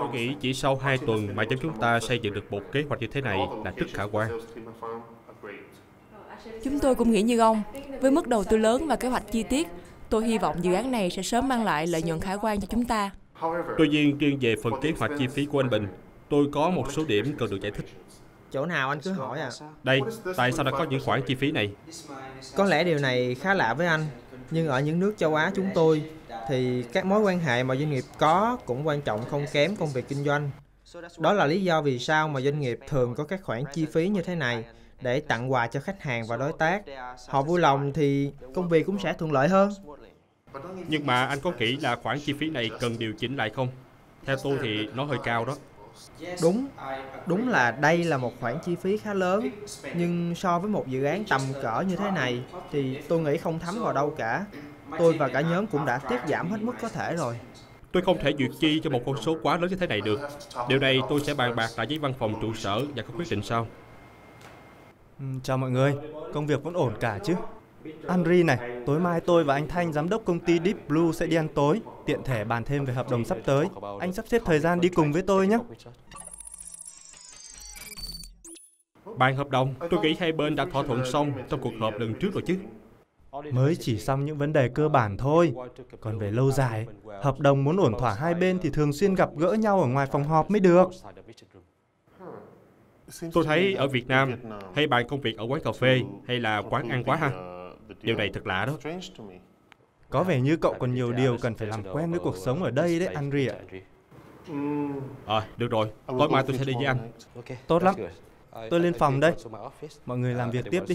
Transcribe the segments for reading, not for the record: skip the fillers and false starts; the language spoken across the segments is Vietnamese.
Tôi nghĩ chỉ sau 2 tuần mà chúng ta xây dựng được một kế hoạch như thế này là rất khả quan. Chúng tôi cũng nghĩ như ông. Với mức đầu tư lớn và kế hoạch chi tiết, tôi hy vọng dự án này sẽ sớm mang lại lợi nhuận khả quan cho chúng ta. Tuy nhiên, riêng về phần kế hoạch chi phí của anh Bình, tôi có một số điểm cần được giải thích. Chỗ nào anh cứ hỏi à. Đây, tại sao đã có những khoản chi phí này? Có lẽ điều này khá lạ với anh, nhưng ở những nước châu Á chúng tôi thì các mối quan hệ mà doanh nghiệp có cũng quan trọng không kém công việc kinh doanh. Đó là lý do vì sao mà doanh nghiệp thường có các khoản chi phí như thế này để tặng quà cho khách hàng và đối tác. Họ vui lòng thì công việc cũng sẽ thuận lợi hơn. Nhưng mà anh có nghĩ là khoản chi phí này cần điều chỉnh lại không? Theo tôi thì nó hơi cao đó. Đúng là đây là một khoản chi phí khá lớn, nhưng so với một dự án tầm cỡ như thế này thì tôi nghĩ không thấm vào đâu cả. Tôi và cả nhóm cũng đã tiết giảm hết mức có thể rồi. Tôi không thể duyệt chi cho một con số quá lớn như thế này được. Điều này tôi sẽ bàn bạc lại với văn phòng trụ sở và có quyết định sau. Chào mọi người, công việc vẫn ổn cả chứ? Henry này, tối mai tôi và anh Thanh, giám đốc công ty Deep Blue sẽ đi ăn tối, tiện thể bàn thêm về hợp đồng sắp tới. Anh sắp xếp thời gian đi cùng với tôi nhé. Bàn hợp đồng, tôi nghĩ hai bên đã thỏa thuận xong trong cuộc họp lần trước rồi chứ. Mới chỉ xong những vấn đề cơ bản thôi. Còn về lâu dài, hợp đồng muốn ổn thỏa hai bên thì thường xuyên gặp gỡ nhau ở ngoài phòng họp mới được. Tôi thấy ở Việt Nam hay bàn công việc ở quán cà phê hay là quán ăn quá ha. Điều này thật lạ đó. Có vẻ như cậu còn nhiều điều cần phải làm quen với cuộc sống ở đây đấy, Henry ạ. Được rồi. Tối mai tôi sẽ đi với anh. Tốt lắm. Tôi lên phòng đây. Mọi người làm việc tiếp đi.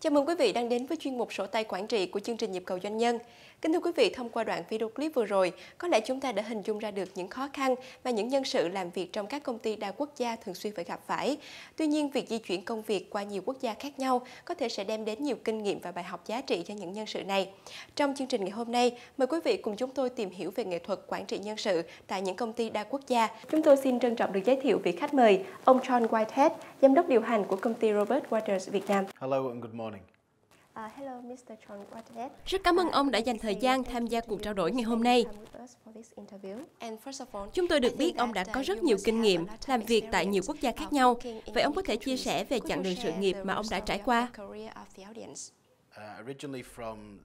Chào mừng quý vị đang đến với chuyên mục Sổ tay Quản trị của chương trình Nhịp cầu doanh nhân. Kính thưa quý vị, thông qua đoạn video clip vừa rồi, có lẽ chúng ta đã hình dung ra được những khó khăn mà những nhân sự làm việc trong các công ty đa quốc gia thường xuyên phải gặp phải. Tuy nhiên, việc di chuyển công việc qua nhiều quốc gia khác nhau có thể sẽ đem đến nhiều kinh nghiệm và bài học giá trị cho những nhân sự này. Trong chương trình ngày hôm nay, mời quý vị cùng chúng tôi tìm hiểu về nghệ thuật quản trị nhân sự tại những công ty đa quốc gia. Chúng tôi xin trân trọng được giới thiệu vị khách mời, ông John Whitehead, giám đốc điều hành của công ty Robert Walters Việt Nam. Hello and good morning. Hello, Mr. John Whitehead. Rất cảm ơn ông đã dành thời gian tham gia cuộc trao đổi ngày hôm nay. Chúng tôi được biết ông đã có rất nhiều kinh nghiệm làm việc tại nhiều quốc gia khác nhau. Vậy ông có thể chia sẻ về chặng đường sự nghiệp mà ông đã trải qua?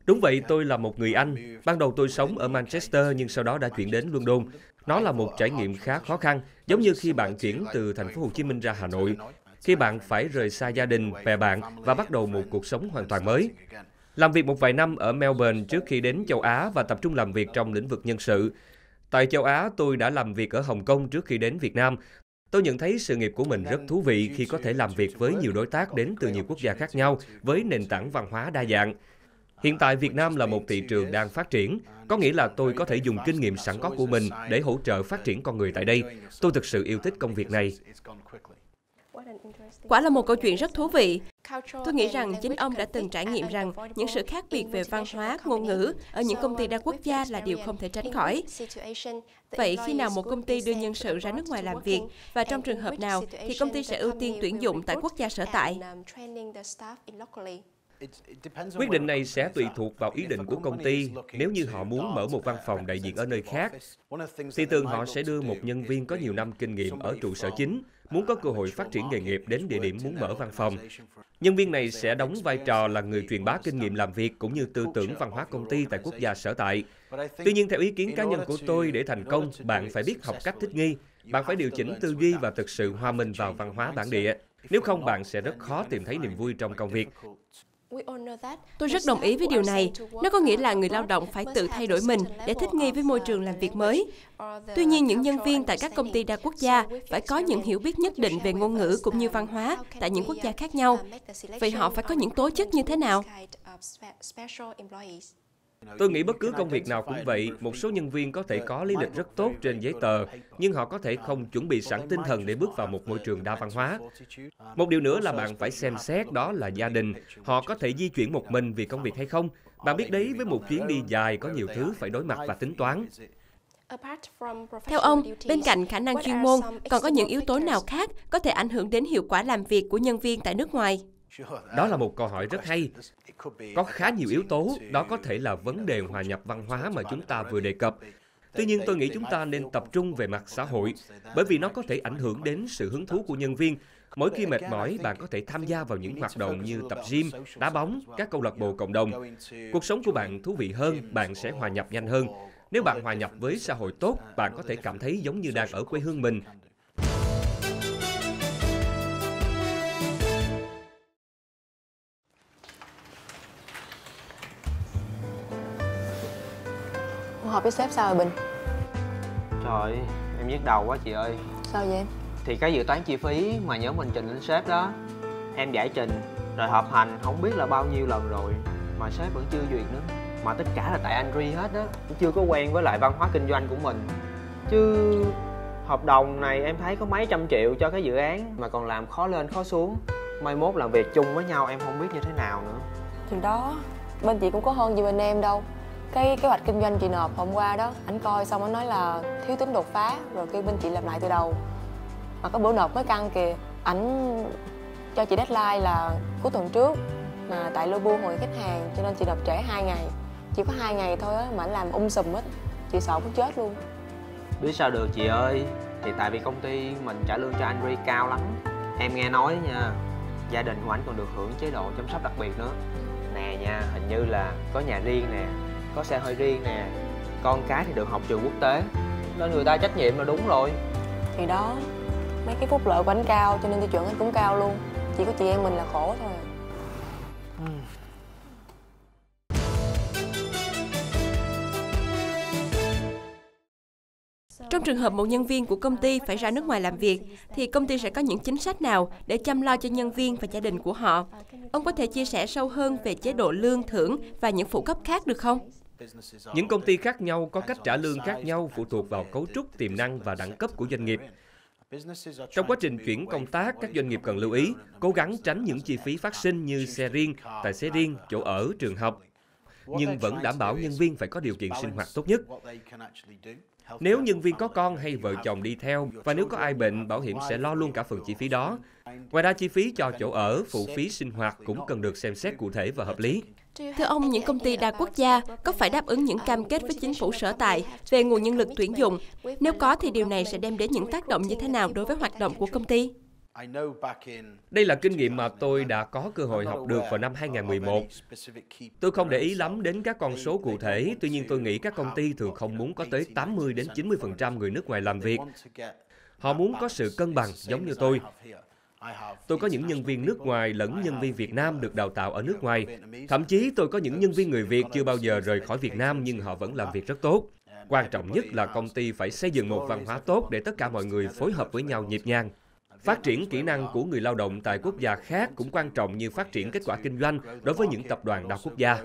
Đúng vậy, tôi là một người Anh. Ban đầu tôi sống ở Manchester nhưng sau đó đã chuyển đến London. Nó là một trải nghiệm khá khó khăn, giống như khi bạn chuyển từ thành phố Hồ Chí Minh ra Hà Nội. Khi bạn phải rời xa gia đình, bè bạn và bắt đầu một cuộc sống hoàn toàn mới. Làm việc một vài năm ở Melbourne trước khi đến châu Á và tập trung làm việc trong lĩnh vực nhân sự. Tại châu Á, tôi đã làm việc ở Hồng Kông trước khi đến Việt Nam. Tôi nhận thấy sự nghiệp của mình rất thú vị khi có thể làm việc với nhiều đối tác đến từ nhiều quốc gia khác nhau với nền tảng văn hóa đa dạng. Hiện tại Việt Nam là một thị trường đang phát triển, có nghĩa là tôi có thể dùng kinh nghiệm sẵn có của mình để hỗ trợ phát triển con người tại đây. Tôi thực sự yêu thích công việc này. Quả là một câu chuyện rất thú vị. Tôi nghĩ rằng chính ông đã từng trải nghiệm rằng những sự khác biệt về văn hóa, ngôn ngữ ở những công ty đa quốc gia là điều không thể tránh khỏi. Vậy khi nào một công ty đưa nhân sự ra nước ngoài làm việc và trong trường hợp nào thì công ty sẽ ưu tiên tuyển dụng tại quốc gia sở tại? Quyết định này sẽ tùy thuộc vào ý định của công ty. Nếu như họ muốn mở một văn phòng đại diện ở nơi khác, thì thường họ sẽ đưa một nhân viên có nhiều năm kinh nghiệm ở trụ sở chính, muốn có cơ hội phát triển nghề nghiệp đến địa điểm muốn mở văn phòng. Nhân viên này sẽ đóng vai trò là người truyền bá kinh nghiệm làm việc cũng như tư tưởng văn hóa công ty tại quốc gia sở tại. Tuy nhiên, theo ý kiến cá nhân của tôi, để thành công, bạn phải biết học cách thích nghi. Bạn phải điều chỉnh tư duy và thực sự hòa mình vào văn hóa bản địa. Nếu không, bạn sẽ rất khó tìm thấy niềm vui trong công việc. Tôi rất đồng ý với điều này. Nó có nghĩa là người lao động phải tự thay đổi mình để thích nghi với môi trường làm việc mới. Tuy nhiên, những nhân viên tại các công ty đa quốc gia phải có những hiểu biết nhất định về ngôn ngữ cũng như văn hóa tại những quốc gia khác nhau. Vậy họ phải có những tố chất như thế nào? Tôi nghĩ bất cứ công việc nào cũng vậy, một số nhân viên có thể có lý lịch rất tốt trên giấy tờ, nhưng họ có thể không chuẩn bị sẵn tinh thần để bước vào một môi trường đa văn hóa. Một điều nữa là bạn phải xem xét đó là gia đình, họ có thể di chuyển một mình vì công việc hay không. Bạn biết đấy, với một chuyến đi dài có nhiều thứ phải đối mặt và tính toán. Theo ông, bên cạnh khả năng chuyên môn, còn có những yếu tố nào khác có thể ảnh hưởng đến hiệu quả làm việc của nhân viên tại nước ngoài? Đó là một câu hỏi rất hay. Có khá nhiều yếu tố, đó có thể là vấn đề hòa nhập văn hóa mà chúng ta vừa đề cập. Tuy nhiên, tôi nghĩ chúng ta nên tập trung về mặt xã hội, bởi vì nó có thể ảnh hưởng đến sự hứng thú của nhân viên. Mỗi khi mệt mỏi, bạn có thể tham gia vào những hoạt động như tập gym, đá bóng, các câu lạc bộ cộng đồng. Cuộc sống của bạn thú vị hơn, bạn sẽ hòa nhập nhanh hơn. Nếu bạn hòa nhập với xã hội tốt, bạn có thể cảm thấy giống như đang ở quê hương mình. Họp với sếp sao rồi Bình? Trời, em nhức đầu quá chị ơi. Sao vậy em? Thì cái dự toán chi phí mà nhóm mình trình lên sếp đó, em giải trình rồi họp hành không biết là bao nhiêu lần rồi mà sếp vẫn chưa duyệt nữa. Mà tất cả là tại anh Ri hết đó, chưa có quen với lại văn hóa kinh doanh của mình. Chứ hợp đồng này em thấy có mấy trăm triệu cho cái dự án mà còn làm khó lên khó xuống. Mai mốt làm việc chung với nhau em không biết như thế nào nữa. Thì đó, bên chị cũng có hơn gì bên em đâu. Cái kế hoạch kinh doanh chị nộp hôm qua đó, ảnh coi xong ảnh nói là thiếu tính đột phá, rồi kêu bên chị làm lại từ đầu. Mà cái bữa nộp mới căng kìa, ảnh cho chị deadline là cuối tuần trước. Mà tại lô bu hồi khách hàng cho nên chị nộp trễ 2 ngày. Chỉ có 2 ngày thôi á, mà ảnh làm sùm hết. Chị sợ muốn chết luôn. Biết sao được chị ơi, thì tại vì công ty mình trả lương cho anh Ri cao lắm. Em nghe nói nha, gia đình của ảnh còn được hưởng chế độ chăm sóc đặc biệt nữa. Nè nha, hình như là có nhà riêng nè, có xe hơi riêng nè, con cái thì được học trường quốc tế, nên người ta trách nhiệm là đúng rồi. Thì đó, mấy cái phúc lợi của anh cao cho nên tiêu chuẩn anh cũng cao luôn. Chỉ có chị em mình là khổ thôi. Trong trường hợp một nhân viên của công ty phải ra nước ngoài làm việc, thì công ty sẽ có những chính sách nào để chăm lo cho nhân viên và gia đình của họ? Ông có thể chia sẻ sâu hơn về chế độ lương, thưởng và những phụ cấp khác được không? Những công ty khác nhau có cách trả lương khác nhau phụ thuộc vào cấu trúc, tiềm năng và đẳng cấp của doanh nghiệp. Trong quá trình chuyển công tác, các doanh nghiệp cần lưu ý, cố gắng tránh những chi phí phát sinh như xe riêng, tài xế riêng, chỗ ở, trường học, nhưng vẫn đảm bảo nhân viên phải có điều kiện sinh hoạt tốt nhất. Nếu nhân viên có con hay vợ chồng đi theo và nếu có ai bệnh, bảo hiểm sẽ lo luôn cả phần chi phí đó. Ngoài ra, chi phí cho chỗ ở, phụ phí sinh hoạt cũng cần được xem xét cụ thể và hợp lý. Thưa ông, những công ty đa quốc gia có phải đáp ứng những cam kết với chính phủ sở tại về nguồn nhân lực tuyển dụng? Nếu có thì điều này sẽ đem đến những tác động như thế nào đối với hoạt động của công ty? Đây là kinh nghiệm mà tôi đã có cơ hội học được vào năm 2011. Tôi không để ý lắm đến các con số cụ thể, tuy nhiên tôi nghĩ các công ty thường không muốn có tới 80-90% người nước ngoài làm việc. Họ muốn có sự cân bằng giống như tôi. Tôi có những nhân viên nước ngoài lẫn nhân viên Việt Nam được đào tạo ở nước ngoài. Thậm chí tôi có những nhân viên người Việt chưa bao giờ rời khỏi Việt Nam nhưng họ vẫn làm việc rất tốt. Quan trọng nhất là công ty phải xây dựng một văn hóa tốt để tất cả mọi người phối hợp với nhau nhịp nhàng. Phát triển kỹ năng của người lao động tại quốc gia khác cũng quan trọng như phát triển kết quả kinh doanh đối với những tập đoàn đa quốc gia.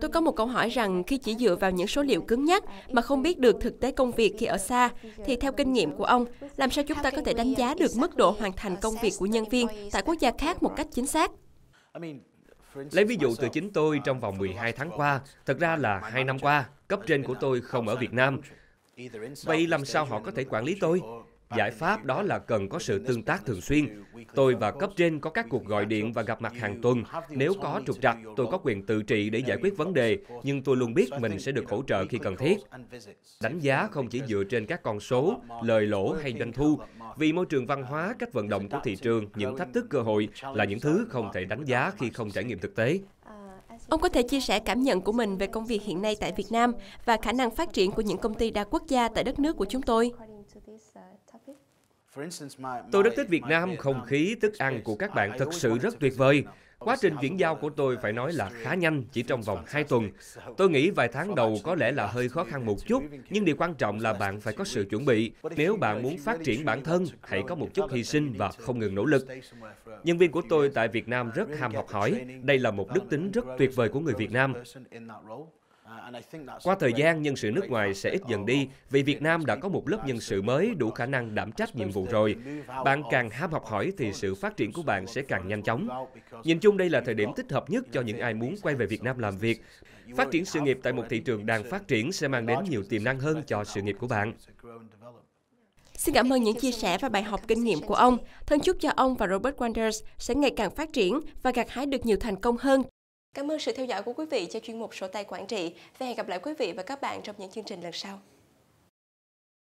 Tôi có một câu hỏi rằng khi chỉ dựa vào những số liệu cứng nhắc mà không biết được thực tế công việc khi ở xa, thì theo kinh nghiệm của ông, làm sao chúng ta có thể đánh giá được mức độ hoàn thành công việc của nhân viên tại quốc gia khác một cách chính xác? Lấy ví dụ từ chính tôi, trong vòng 12 tháng qua, thật ra là 2 năm qua, cấp trên của tôi không ở Việt Nam. Vậy làm sao họ có thể quản lý tôi? Giải pháp đó là cần có sự tương tác thường xuyên. Tôi và cấp trên có các cuộc gọi điện và gặp mặt hàng tuần. Nếu có trục trặc, tôi có quyền tự trị để giải quyết vấn đề, nhưng tôi luôn biết mình sẽ được hỗ trợ khi cần thiết. Đánh giá không chỉ dựa trên các con số, lời lỗ hay doanh thu, vì môi trường văn hóa, cách vận động của thị trường, những thách thức cơ hội là những thứ không thể đánh giá khi không trải nghiệm thực tế. Ông có thể chia sẻ cảm nhận của mình về công việc hiện nay tại Việt Nam và khả năng phát triển của những công ty đa quốc gia tại đất nước của chúng tôi. Tôi rất thích Việt Nam, không khí, thức ăn của các bạn thật sự rất tuyệt vời. Quá trình chuyển giao của tôi phải nói là khá nhanh, chỉ trong vòng 2 tuần. Tôi nghĩ vài tháng đầu có lẽ là hơi khó khăn một chút, nhưng điều quan trọng là bạn phải có sự chuẩn bị. Nếu bạn muốn phát triển bản thân, hãy có một chút hy sinh và không ngừng nỗ lực. Nhân viên của tôi tại Việt Nam rất ham học hỏi. Đây là một đức tính rất tuyệt vời của người Việt Nam. Qua thời gian, nhân sự nước ngoài sẽ ít dần đi vì Việt Nam đã có một lớp nhân sự mới đủ khả năng đảm trách nhiệm vụ rồi. Bạn càng ham học hỏi thì sự phát triển của bạn sẽ càng nhanh chóng. Nhìn chung đây là thời điểm thích hợp nhất cho những ai muốn quay về Việt Nam làm việc. Phát triển sự nghiệp tại một thị trường đang phát triển sẽ mang đến nhiều tiềm năng hơn cho sự nghiệp của bạn. Xin cảm ơn những chia sẻ và bài học kinh nghiệm của ông. Thân chúc cho ông và Robert Walters sẽ ngày càng phát triển và gặt hái được nhiều thành công hơn. Cảm ơn sự theo dõi của quý vị cho chuyên mục Sổ tay Quản trị và hẹn gặp lại quý vị và các bạn trong những chương trình lần sau.